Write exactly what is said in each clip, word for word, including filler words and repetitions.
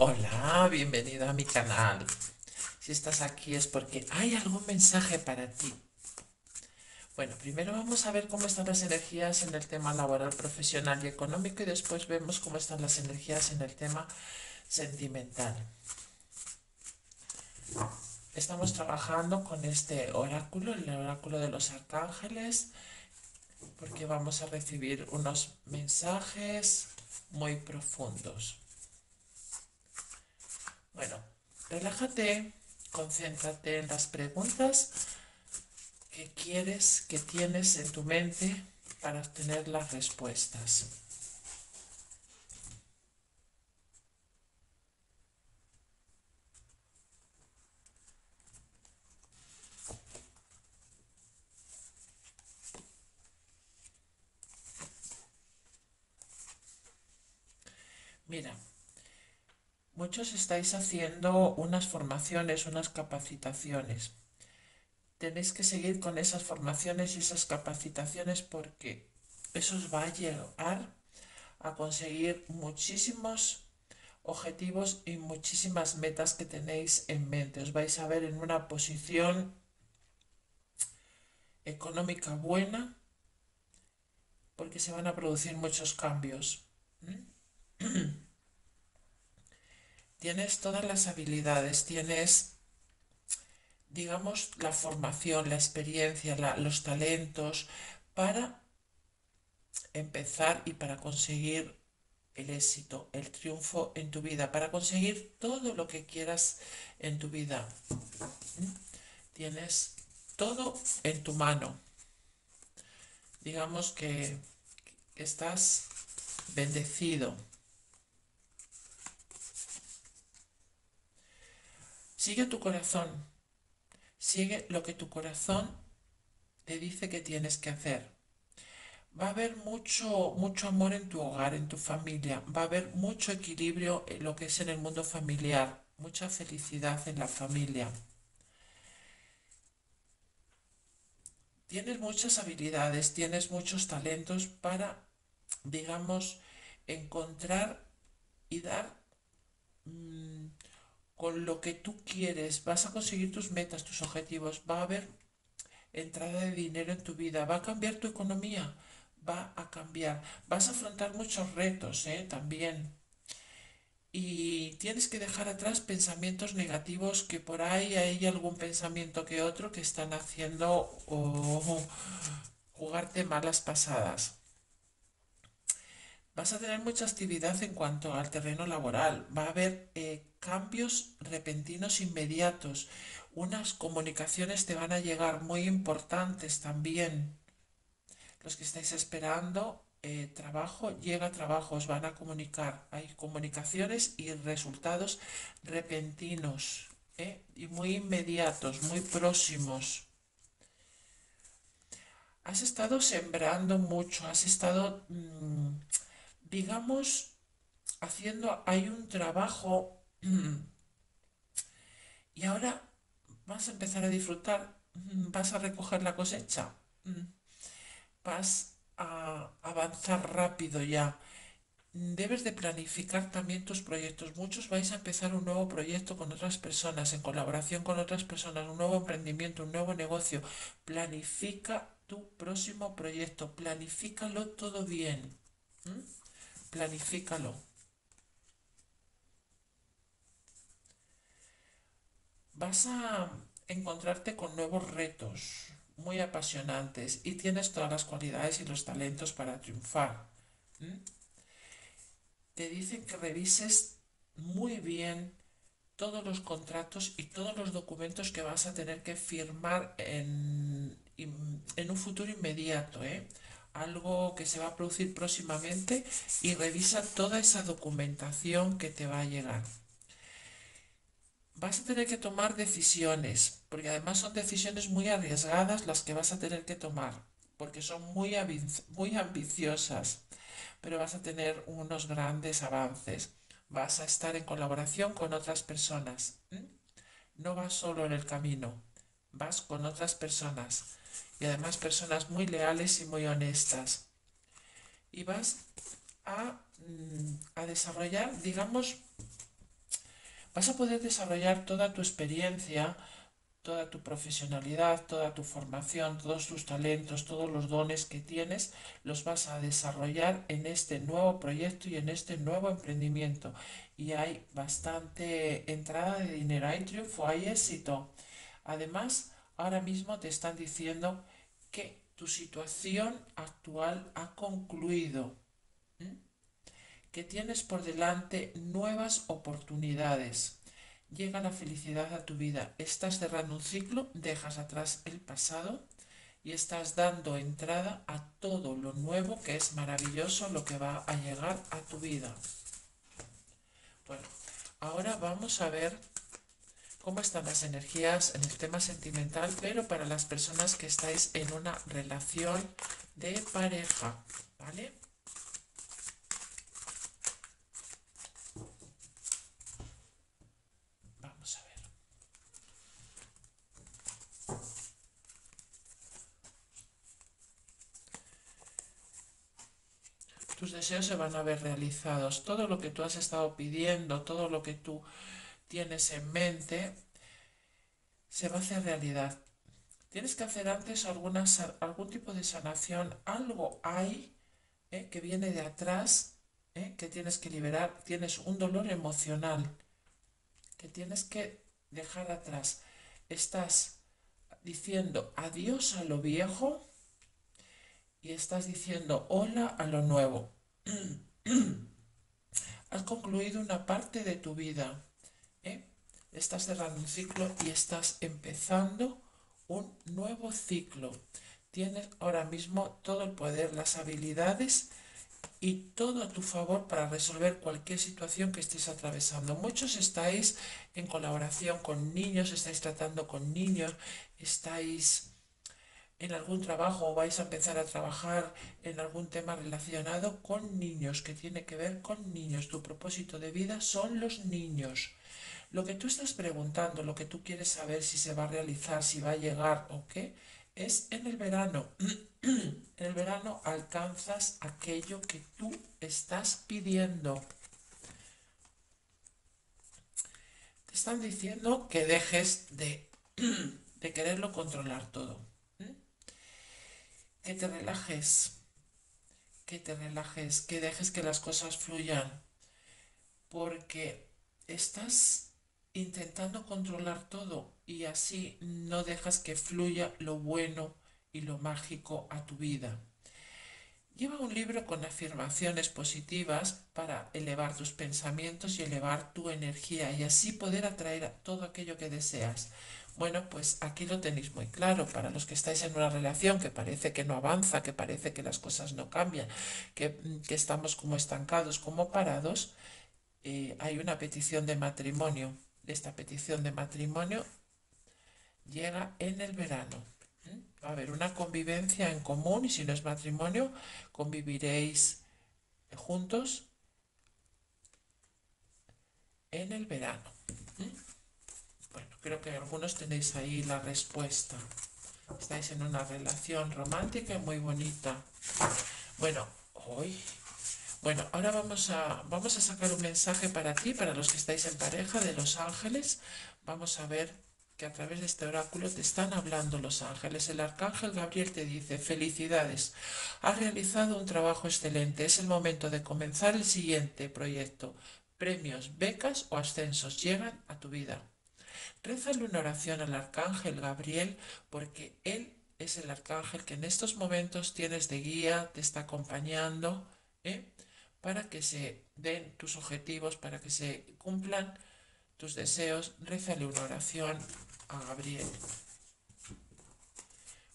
Hola, bienvenido a mi canal. Si estás aquí es porque hay algún mensaje para ti. Bueno, primero vamos a ver cómo están las energías en el tema laboral, profesional y económico, y después vemos cómo están las energías en el tema sentimental. Estamos trabajando con este oráculo, el oráculo de los arcángeles, porque vamos a recibir unos mensajes muy profundos. Bueno, relájate, concéntrate en las preguntas que quieres, que tienes en tu mente para obtener las respuestas. Mira, muchos estáis haciendo unas formaciones, unas capacitaciones. Tenéis que seguir con esas formaciones y esas capacitaciones porque eso os va a llevar a conseguir muchísimos objetivos y muchísimas metas que tenéis en mente. Os vais a ver en una posición económica buena porque se van a producir muchos cambios. ¿Mm? Tienes todas las habilidades, tienes, digamos, la formación, la experiencia, la, los talentos para empezar y para conseguir el éxito, el triunfo en tu vida, para conseguir todo lo que quieras en tu vida. Tienes todo en tu mano. Digamos que estás bendecido. Sigue tu corazón, sigue lo que tu corazón te dice que tienes que hacer. Va a haber mucho, mucho amor en tu hogar, en tu familia, va a haber mucho equilibrio en lo que es en el mundo familiar, mucha felicidad en la familia. Tienes muchas habilidades, tienes muchos talentos para, digamos, encontrar y dar... Mmm, con lo que tú quieres, vas a conseguir tus metas, tus objetivos, va a haber entrada de dinero en tu vida, va a cambiar tu economía, va a cambiar, vas a afrontar muchos retos ¿eh? también. Y tienes que dejar atrás pensamientos negativos que por ahí hay algún pensamiento que otro que están haciendo o jugarte malas pasadas. Vas a tener mucha actividad en cuanto al terreno laboral, va a haber eh, cambios repentinos inmediatos, unas comunicaciones te van a llegar muy importantes también. Los que estáis esperando eh, trabajo, llega trabajo, os van a comunicar, hay comunicaciones y resultados repentinos ¿eh? y muy inmediatos, muy próximos. Has estado sembrando mucho, has estado... Mmm, digamos, haciendo, hay un trabajo y ahora vas a empezar a disfrutar, vas a recoger la cosecha, vas a avanzar rápido ya. Debes de planificar también tus proyectos. Muchos vais a empezar un nuevo proyecto con otras personas, en colaboración con otras personas, un nuevo emprendimiento, un nuevo negocio. Planifica tu próximo proyecto, planifícalo todo bien. ¿Mm? Planifícalo. Vas a encontrarte con nuevos retos muy apasionantes y tienes todas las cualidades y los talentos para triunfar. ¿Mm? Te dicen que revises muy bien todos los contratos y todos los documentos que vas a tener que firmar en, en un futuro inmediato, ¿eh? algo que se va a producir próximamente, y revisa toda esa documentación que te va a llegar. Vas a tener que tomar decisiones, porque además son decisiones muy arriesgadas las que vas a tener que tomar, porque son muy, muy ambiciosas, pero vas a tener unos grandes avances. Vas a estar en colaboración con otras personas. ¿Mm? No vas solo en el camino, vas con otras personas. Y además personas muy leales y muy honestas. Y vas a, a desarrollar, digamos, vas a poder desarrollar toda tu experiencia, toda tu profesionalidad, toda tu formación, todos tus talentos, todos los dones que tienes, los vas a desarrollar en este nuevo proyecto y en este nuevo emprendimiento. Y hay bastante entrada de dinero, hay triunfo, hay éxito. Además, ahora mismo te están diciendo que tu situación actual ha concluido, ¿Mm? que tienes por delante nuevas oportunidades. Llega la felicidad a tu vida. Estás cerrando un ciclo, dejas atrás el pasado y estás dando entrada a todo lo nuevo, que es maravilloso lo que va a llegar a tu vida. Bueno, ahora vamos a ver cómo están las energías en el tema sentimental, pero para las personas que estáis en una relación de pareja, ¿vale? Tus deseos se van a ver realizados. Todo lo que tú has estado pidiendo, todo lo que tú tienes en mente, se va a hacer realidad. Tienes que hacer antes alguna, algún tipo de sanación. Algo hay ¿eh? que viene de atrás, ¿eh? que tienes que liberar. Tienes un dolor emocional que tienes que dejar atrás. Estás diciendo adiós a lo viejo y estás diciendo hola a lo nuevo. Has concluido una parte de tu vida, ¿eh? estás cerrando un ciclo y estás empezando un nuevo ciclo. Tienes ahora mismo todo el poder, las habilidades y todo a tu favor para resolver cualquier situación que estés atravesando. Muchos estáis en colaboración con niños, estáis tratando con niños, estáis en algún trabajo o vais a empezar a trabajar en algún tema relacionado con niños, que tiene que ver con niños. Tu propósito de vida son los niños. Lo que tú estás preguntando, lo que tú quieres saber si se va a realizar, si va a llegar o qué, es en el verano. En el verano alcanzas aquello que tú estás pidiendo. Te están diciendo que dejes de, de quererlo controlar todo. Que te relajes, que te relajes, que dejes que las cosas fluyan, porque estás intentando controlar todo y así no dejas que fluya lo bueno y lo mágico a tu vida. Lleva un libro con afirmaciones positivas para elevar tus pensamientos y elevar tu energía y así poder atraer a todo aquello que deseas. Bueno, pues aquí lo tenéis muy claro. Para los que estáis en una relación que parece que no avanza, que parece que las cosas no cambian, que, que estamos como estancados, como parados, eh, hay una petición de matrimonio. Esta petición de matrimonio llega en el verano. ¿Mm? Va a haber una convivencia en común y si no es matrimonio, conviviréis juntos en el verano. ¿Mm? Bueno, creo que algunos tenéis ahí la respuesta. Estáis en una relación romántica y muy bonita. Bueno, hoy... Bueno, ahora vamos a, vamos a sacar un mensaje para ti, para los que estáis en pareja, de los ángeles. Vamos a ver que a través de este oráculo te están hablando los ángeles. El arcángel Gabriel te dice: felicidades, has realizado un trabajo excelente. Es el momento de comenzar el siguiente proyecto. Premios, becas o ascensos llegan a tu vida. Rézale una oración al arcángel Gabriel, porque él es el arcángel que en estos momentos tienes de guía, te está acompañando, ¿eh? para que se den tus objetivos, para que se cumplan tus deseos. Rézale una oración a Gabriel.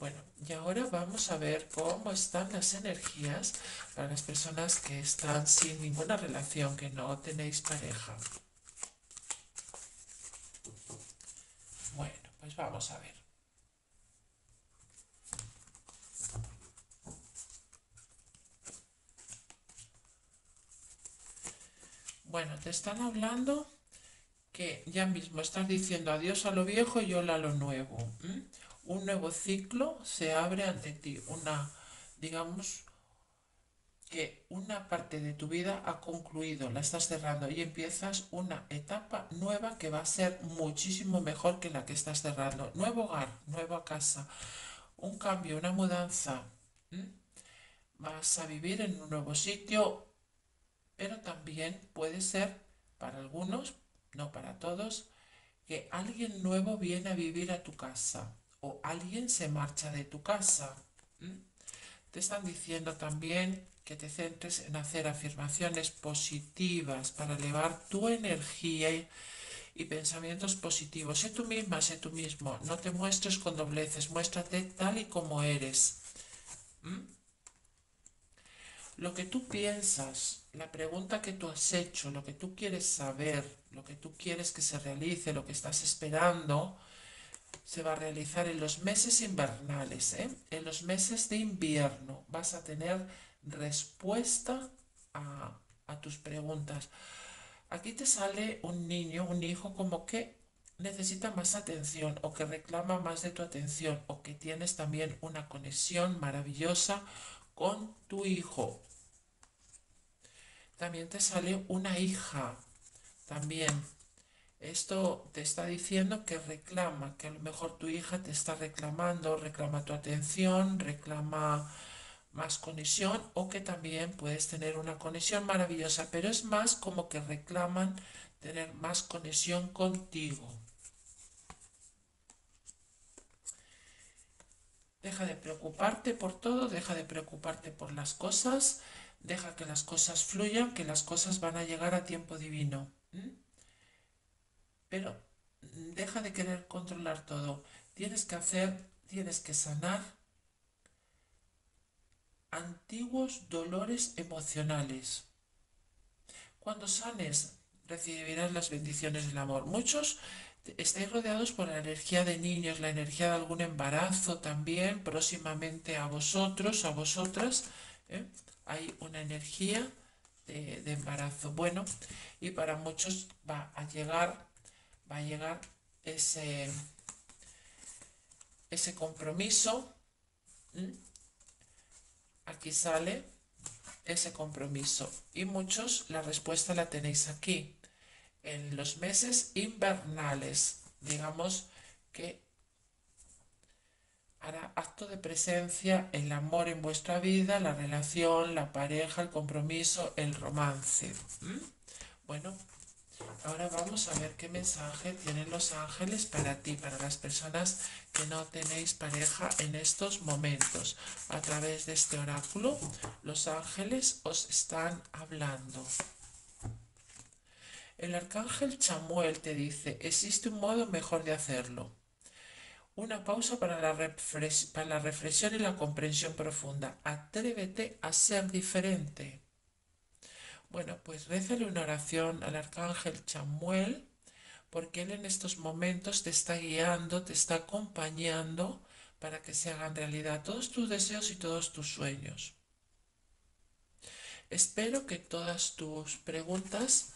Bueno, y ahora vamos a ver cómo están las energías para las personas que están sin ninguna relación, que no tenéis pareja. Bueno, pues vamos a ver. Bueno, te están hablando que ya mismo estás diciendo adiós a lo viejo y hola a lo nuevo. ¿Mm? Un nuevo ciclo se abre ante ti, una, digamos, que una parte de tu vida ha concluido, la estás cerrando y empiezas una etapa nueva que va a ser muchísimo mejor que la que estás cerrando. Nuevo hogar, nueva casa, un cambio, una mudanza. ¿Mm? Vas a vivir en un nuevo sitio, pero también puede ser para algunos, no para todos, que alguien nuevo viene a vivir a tu casa o alguien se marcha de tu casa. ¿Mm? Te están diciendo también que te centres en hacer afirmaciones positivas para elevar tu energía y, y pensamientos positivos. Sé tú misma, sé tú mismo. No te muestres con dobleces, muéstrate tal y como eres. ¿Mm? Lo que tú piensas, la pregunta que tú has hecho, lo que tú quieres saber, lo que tú quieres que se realice, lo que estás esperando, se va a realizar en los meses invernales, ¿eh? En los meses de invierno vas a tener respuesta a, a tus preguntas. Aquí te sale un niño, un hijo como que necesita más atención o que reclama más de tu atención o que tienes también una conexión maravillosa con tu hijo. También te sale una hija. También esto te está diciendo que reclama, que a lo mejor tu hija te está reclamando, reclama tu atención, reclama más conexión, o que también puedes tener una conexión maravillosa, pero es más como que reclaman tener más conexión contigo. Deja de preocuparte por todo, deja de preocuparte por las cosas, deja que las cosas fluyan, que las cosas van a llegar a tiempo divino. ¿Mm? Pero deja de querer controlar todo. Tienes que hacer, tienes que sanar antiguos dolores emocionales. Cuando sanes, recibirás las bendiciones del amor. Muchos estáis rodeados por la energía de niños, la energía de algún embarazo también, próximamente a vosotros, a vosotras, ¿eh? Hay una energía de, de embarazo. Bueno, y para muchos va a llegar, va a llegar ese, ese compromiso. ¿eh? Aquí sale ese compromiso. Y muchos la respuesta la tenéis aquí. En los meses invernales, digamos que hará acto de presencia el amor en vuestra vida, la relación, la pareja, el compromiso, el romance. ¿Mm? Bueno, ahora vamos a ver qué mensaje tienen los ángeles para ti, para las personas que no tenéis pareja en estos momentos. A través de este oráculo, los ángeles os están hablando. El arcángel Chamuel te dice, existe un modo mejor de hacerlo. Una pausa para la, reflex- para la reflexión y la comprensión profunda. Atrévete a ser diferente. Bueno, pues rézale una oración al arcángel Chamuel, porque él en estos momentos te está guiando, te está acompañando para que se hagan realidad todos tus deseos y todos tus sueños. Espero que todas tus preguntas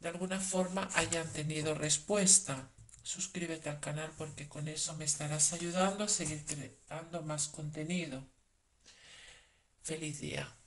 de alguna forma hayan tenido respuesta. Suscríbete al canal porque con eso me estarás ayudando a seguir creando más contenido. Feliz día.